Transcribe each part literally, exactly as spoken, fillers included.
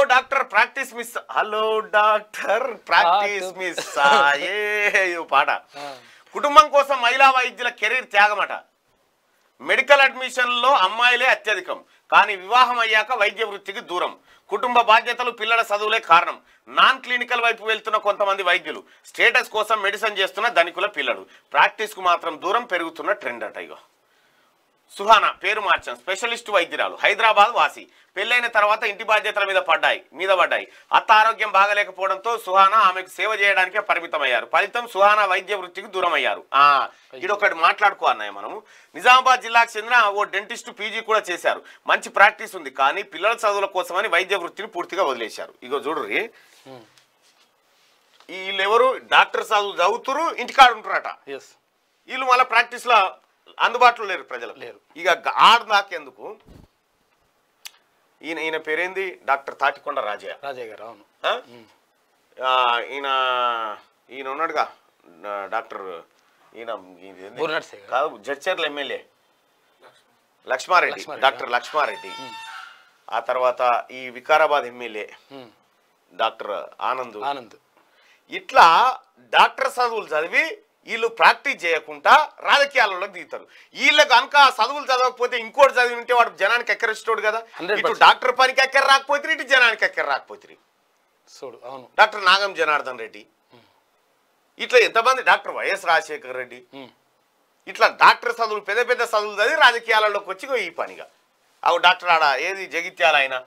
Hello doctor, practice miss. Hello doctor, practice miss. Aye, you pada. Kutumbam kosam mahila vaidyula career tyagamata. Medical admission lo ammayile atyadikam. Kani vivaham ayyaka vaidya vrittiki dooram. Kutumba badyatalu pillala saduvule karanam. Non clinical vaipu velthuna kontamandi vaidyulu. Status kosam medicine chestuna dhanikula pillalu. Practice ku matram dooram perugutunna trend ataigo. Suhana, Perumachan, specialist to Vaidiralu, Hyderabad Vasi, Pella in Taravata, Intibajetra with the Padai, Mida Vadai, Atarokem Bagaleka Podanto, Suhana, Amek Seva Jadanka Parvitamayaru, Palitam, Suhana, Vaidya Duramayaru. Ah, Hidoka Matlar Kuanaman, Nizamba Jilak Sendra, our dentist to P G Kura Chesaru, Manchi practice on the Kani, Pilar Sadula Kosamani, Vaidya Rutin Purtika Valesharu. Ego Zuru, eh? Leveru, Doctor Sadu Zauturu, Intikarun Prata. Yes. Ilumala practice la. And the battle later, Prajal. You got Arnak and the Kun in a Perendi, Doctor Tatikonda Raja. Raja in a in Onaga, Doctor in a Jetcher Lemele Lakshmarity, Doctor Lakshmarity, Atharvata, E. Vikarabad Emile, Doctor Anandu. Itla, Doctor Sadul Zalvi. Illu practice jayakunta radhakiyalolak diitaru. Illu ganka saduvulu chadavakapote inkoru chadivinte vaadu jananiki ekkaristadu kada. Itu doctor paniki ekkar raakapoytiri itu jananiki ekkar raakapoytiri. Chudu avunu. Doctor Nagam Janardhan Reddy. Itla entamandi Doctor Y S Rajashekar Reddy. Itla doctor saduvulu peda peda saduvulu chadivi radhakiyaloloki vachi ee paniga. Avu doctor ada edi Jagityala ayina.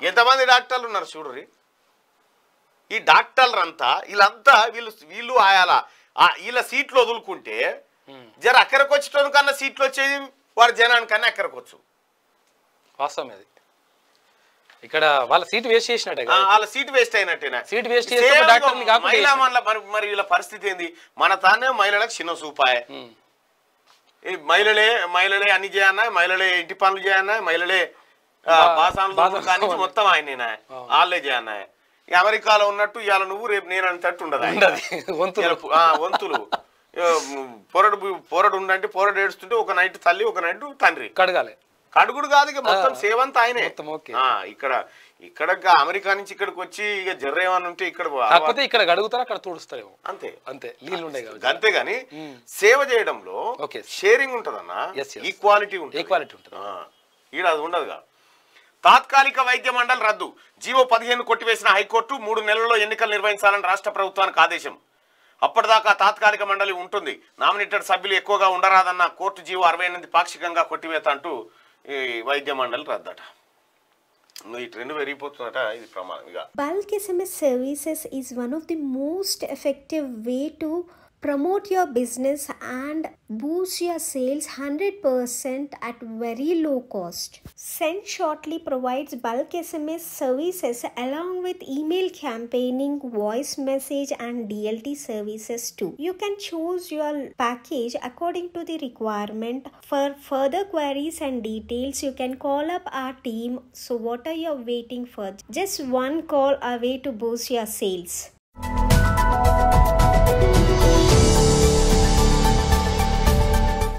Entamandi doctorlu unnaru chuduri. ఈ డాక్టర్లంతా ఇల్లంతా వీళ్ళు వీళ్ళు ఆయాల ఇలా సీట్లు వదులుకుంటే జర అక్కడికి వచ్చేటోను కన్నా సీట్లు వచ్చేది వారి జనానికన్నా అక్కడికి వచ్చు వాస్తవం ఇది ఇక్కడ వాళ్ళ సీట్ వేస్ట్ చేసినట్టే కదా వాళ్ళ సీట్ వేస్ట్ అయినట్టేనా సీట్ వేస్ట్ చేస్తే డాక్టర్ని కాదు మహిళా మనల మరి వీళ్ళ పరిస్థితి ఏంది మన తానే మహిళలకు చిన్న సూపాయే ఈ మహిళలే మహిళలే అన్ని చేయనా మహిళలే ఇంటి పనులు చేయనా మహిళలే బాసాన్లు కానించి మొత్తం ఆయనేనా వాళ్ళే చేయనా అమెరికాలో ఉన్నట్టు ఇవాళ నువ్వు రేపు నేను అనేటట్టు ఉండదు వంతులు పొరడు పొరడు ఉండంటే పొరడు ఏడుస్తుంటే ఒక నైట్ తల్లి ఒక నైట్ తండ్రి కడగాలి కడుగుడు కాదు ఇక మొత్తం సేవంత ఆయనే ఇక్కడ ఇక్కడ అమెరికా నుంచి ఇక్కడికి వచ్చి ఇక జర్ర ఏమని ఉంటే ఇక్కడ ఇక్కడ అడుగుతారు అక్కడ తోడుస్తారేమో అంతే అంతే నీళ్ళు ఉండే అంతేగాని సేవ చేయడంలో షేరింగ్ ఉంటదన్నా ఈక్వాలిటీ ఉంటుంది ఈక్వాలిటీ ఉంటుంది ఈడ అది ఉండదుగా తాత్కాలిక వైద్య మండలి రద్దు జీవో పదిహేను కొట్టివేసిన హైకోర్టు మూడు నెలల్లో ఎన్నికలు నిర్వహించాలని రాష్ట్ర ప్రభుత్వానికి ఆదేశం అప్పటిదాకా తాత్కాలిక మండలి ఉంటుంది నామినేటెడ్ సభ్యులు ఎక్కువగా ఉండరాదన్న కోర్టు జీవో అరవై ఎనిమిది పాక్షికంగా కొట్టివేత అంటూ ఈ వైద్య మండలి రద్దట Bulk S M S services is one of the most effective way to promote your business and boost your sales one hundred percent at very low cost. Send Shortly provides bulk S M S services along with email campaigning, voice message and D L T services too. You can choose your package according to the requirement. For further queries and details, you can call up our team. So what are you waiting for? Just one call away to boost your sales.